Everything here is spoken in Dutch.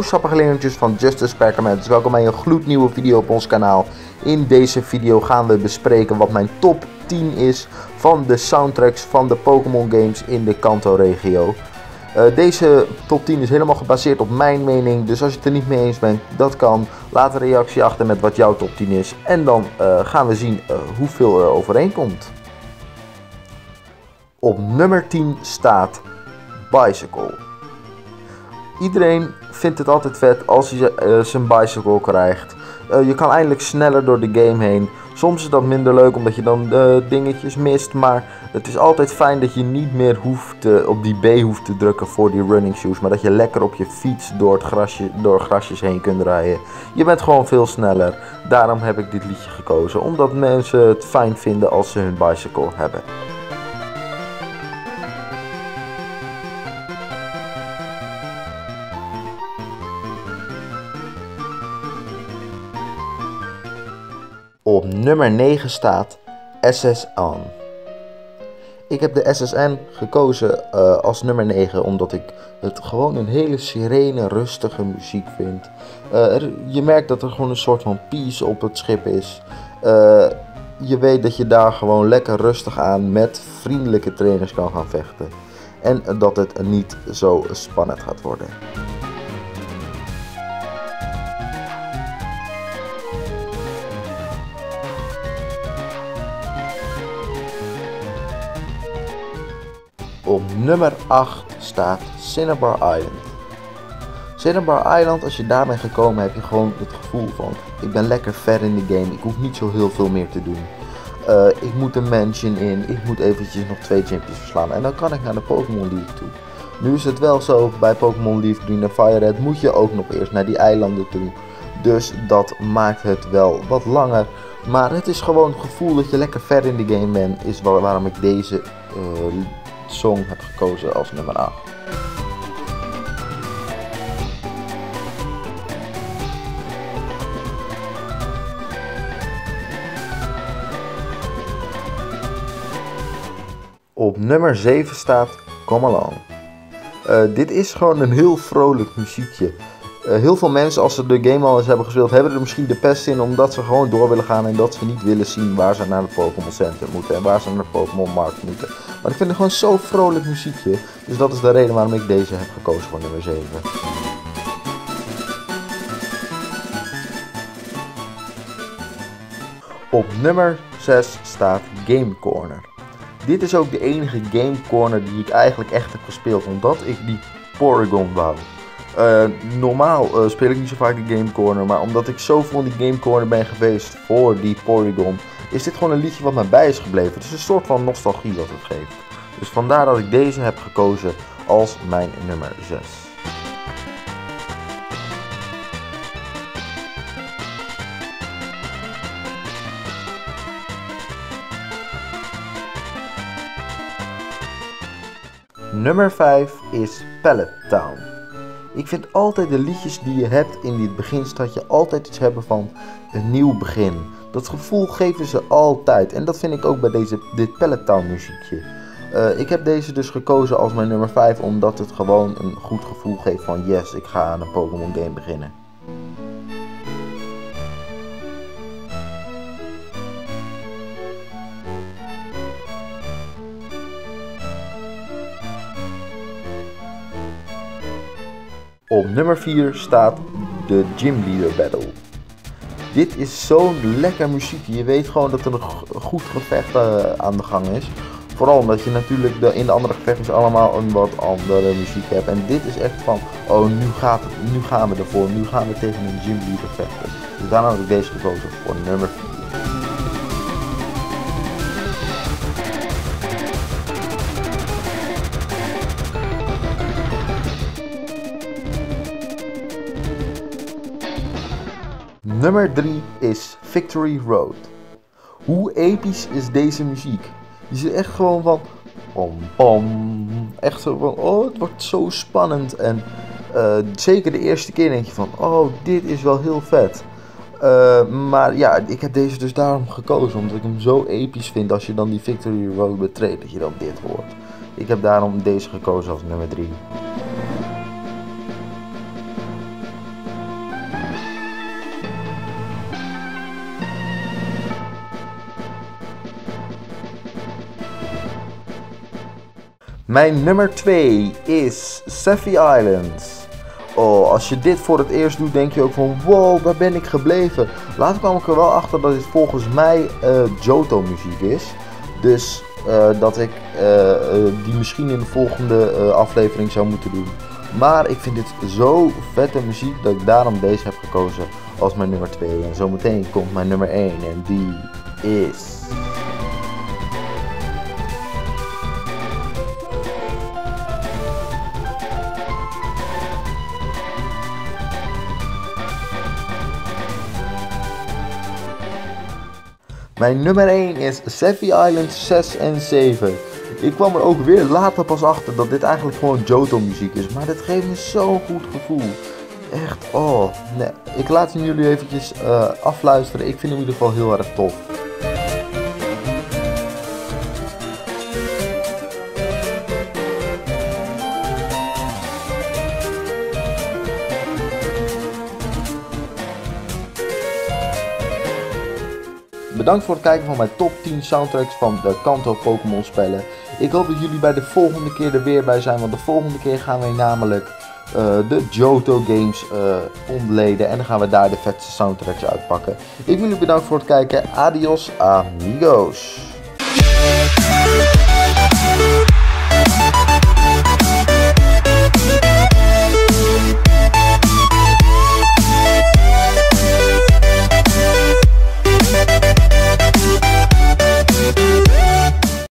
Hallo sappige leerlingetjes van JustUsPerkamentus, welkom bij een gloednieuwe video op ons kanaal. In deze video gaan we bespreken wat mijn top 10 is van de soundtracks van de Pokémon games in de Kanto regio. Deze top 10 is helemaal gebaseerd op mijn mening, dus als je het er niet mee eens bent, dat kan. Laat een reactie achter met wat jouw top 10 is en dan gaan we zien hoeveel er overeenkomt. Op nummer 10 staat Bicycle. Iedereen vindt het altijd vet als je zijn bicycle krijgt. Je kan eindelijk sneller door de game heen. Soms is dat minder leuk omdat je dan dingetjes mist. Maar het is altijd fijn dat je niet meer hoeft, op die B hoeft te drukken voor die running shoes. Maar dat je lekker op je fiets door grasjes heen kunt rijden. Je bent gewoon veel sneller. Daarom heb ik dit liedje gekozen. Omdat mensen het fijn vinden als ze hun bicycle hebben. Op nummer 9 staat SSN. Ik heb de SSN gekozen als nummer 9 omdat ik het gewoon een hele serene, rustige muziek vind. Je merkt dat er gewoon een soort van peace op het schip is. Je weet dat je daar gewoon lekker rustig aan met vriendelijke trainers kan gaan vechten. En dat het niet zo spannend gaat worden. Op nummer 8 staat Cinnabar Island. Cinnabar Island, als je daar bent gekomen, heb je gewoon het gevoel van: ik ben lekker ver in de game, ik hoef niet zo heel veel meer te doen. Ik moet een mansion in, ik moet eventjes nog 2 gympjes verslaan en dan kan ik naar de Pokémon League toe. Nu is het wel zo, bij Pokémon Leaf Green en Fire Red moet je ook nog eerst naar die eilanden toe. Dus dat maakt het wel wat langer. Maar het is gewoon het gevoel dat je lekker ver in de game bent, is waarom ik deze song heb gekozen als nummer 8. Op nummer 7 staat Come Along. Dit is gewoon een heel vrolijk muziekje. Heel veel mensen, als ze de game al eens hebben gespeeld, hebben er misschien de pest in omdat ze gewoon door willen gaan en dat ze niet willen zien waar ze naar de Pokémon Center moeten en waar ze naar de Pokémon Markt moeten. Maar ik vind het gewoon zo vrolijk muziekje, dus dat is de reden waarom ik deze heb gekozen voor nummer 7. Op nummer 6 staat Game Corner. Dit is ook de enige Game Corner die ik eigenlijk echt heb gespeeld, omdat ik die Porygon wou. Normaal speel ik niet zo vaak de Game Corner, maar omdat ik zoveel in die Game Corner ben geweest voor die Porygon, is dit gewoon een liedje wat mij bij is gebleven. Het is een soort van nostalgie wat het geeft. Dus vandaar dat ik deze heb gekozen als mijn nummer 6. Nummer 5 is Pallet Town. Ik vind altijd de liedjes die je hebt in dit beginstadje altijd iets hebben van een nieuw begin. Dat gevoel geven ze altijd en dat vind ik ook bij dit Pallet Town muziekje. Ik heb deze dus gekozen als mijn nummer 5 omdat het gewoon een goed gevoel geeft van yes, ik ga aan een Pokémon game beginnen. Op nummer 4 staat de Gym Leader Battle. Dit is zo'n lekker muziekje. Je weet gewoon dat er een goed gevecht aan de gang is. Vooral omdat je natuurlijk in de andere gevechten allemaal een wat andere muziek hebt. En dit is echt van, oh nu gaan we ervoor, nu gaan we tegen een Gym Leader vechten. Dus daarom heb ik deze gekozen voor nummer 4. Nummer 3 is Victory Road. Hoe episch is deze muziek? Je zit echt gewoon van pom pom. Echt zo van, oh het wordt zo spannend. En zeker de eerste keer denk je van, oh dit is wel heel vet. Maar ja, ik heb deze dus daarom gekozen. Omdat ik hem zo episch vind als je dan die Victory Road betreedt. Dat je dan dit hoort. Ik heb daarom deze gekozen als nummer 3. Mijn nummer 2 is Safi Island. Oh, als je dit voor het eerst doet, denk je ook van wow, waar ben ik gebleven? Later kwam ik er wel achter dat dit volgens mij Johto muziek is. Dus dat ik die misschien in de volgende aflevering zou moeten doen. Maar ik vind dit zo vette muziek dat ik daarom deze heb gekozen als mijn nummer 2. En zometeen komt mijn nummer 1 en die is... Mijn nummer 1 is Safi Island 6 en 7. Ik kwam er ook weer later pas achter dat dit eigenlijk gewoon Johto muziek is. Maar dit geeft me zo'n goed gevoel. Echt, oh. Nee. Ik laat hem jullie eventjes afluisteren. Ik vind hem in ieder geval heel erg tof. Bedankt voor het kijken van mijn top 10 soundtracks van de Kanto Pokémon spellen. Ik hoop dat jullie bij de volgende keer er weer bij zijn, want de volgende keer gaan wij namelijk de Johto games ontleden. En dan gaan we daar de vetste soundtracks uitpakken. Ik wil jullie bedanken voor het kijken. Adios amigos.